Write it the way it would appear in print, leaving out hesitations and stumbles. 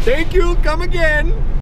Thank you, come again.